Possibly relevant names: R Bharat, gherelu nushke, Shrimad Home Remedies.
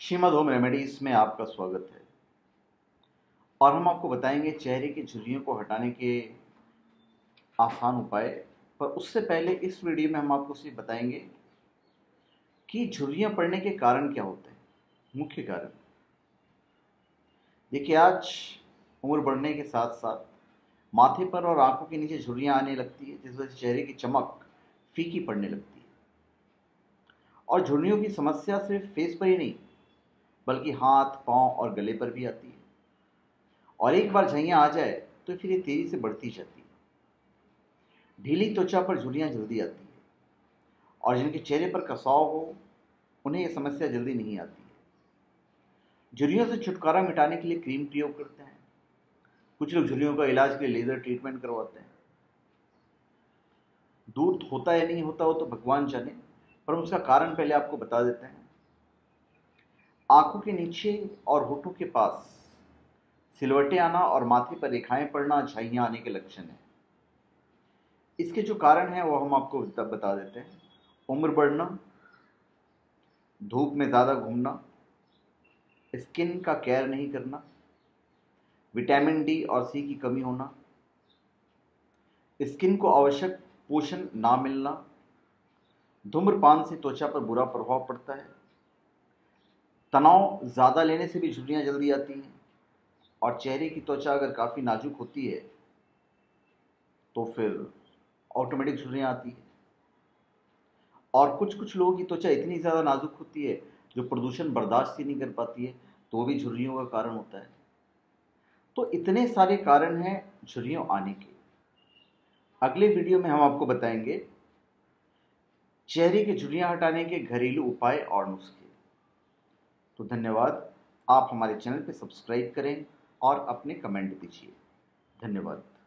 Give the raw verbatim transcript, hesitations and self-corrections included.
Shrimad home remedies में आपका स्वागत है। और हम आपको बताएंगे चेहरे की झुर्रियों को हटाने के आसान उपाय। पर उससे पहले इस वीडियो में हम आपको सिर्फ बताएंगे कि झुर्रियाँ पड़ने के कारण क्या होते हैं, मुख्य कारण। देखिए, आज उम्र बढ़ने के साथ साथ माथे पर और आंखों के नीचे झुर्रियाँ आने लगती है, जिस वजह से चेहरे की चमक फीकी पड़ने लगती है। और झुर्रियों की समस्या सिर्फ फेस पर ही नहीं बल्कि हाथ, पांव और गले पर भी आती है। और एक बार झुर्रियाँ आ जाए तो फिर ये तेज़ी से बढ़ती जाती है। ढीली त्वचा पर झुर्रियाँ जल्दी आती है और जिनके चेहरे पर कसाव हो उन्हें यह समस्या जल्दी नहीं आती है। झुर्रियों से छुटकारा मिटाने के लिए क्रीम प्रयोग करते हैं। कुछ लोग झुर्रियों का इलाज के लिए लेज़र ट्रीटमेंट करवाते हैं। दूर होता या नहीं होता हो तो भगवान जाने, पर हम उसका कारण पहले आपको बता देते हैं। आंखों के नीचे और होठों के पास सिलवटें आना और माथे पर रेखाएं पड़ना झाइयाँ आने के लक्षण हैं। इसके जो कारण हैं वो हम आपको बता देते हैं। उम्र बढ़ना, धूप में ज़्यादा घूमना, स्किन का केयर नहीं करना, विटामिन डी और सी की कमी होना, स्किन को आवश्यक पोषण ना मिलना, धूम्रपान से त्वचा पर बुरा प्रभाव पड़ता है, तनाव ज़्यादा लेने से भी झुर्रियाँ जल्दी आती हैं। और चेहरे की त्वचा अगर काफ़ी नाजुक होती है तो फिर ऑटोमेटिक झुर्रियाँ आती है। और कुछ कुछ लोगों की त्वचा इतनी ज़्यादा नाजुक होती है जो प्रदूषण बर्दाश्त ही नहीं कर पाती है, तो भी झुर्रियों का कारण होता है। तो इतने सारे कारण हैं झुर्रियों आने के। अगले वीडियो में हम आपको बताएंगे चेहरे की झुर्रियाँ हटाने के घरेलू उपाय और नुस्खे। तो धन्यवाद। आप हमारे चैनल पर सब्सक्राइब करें और अपने कमेंट दीजिए। धन्यवाद।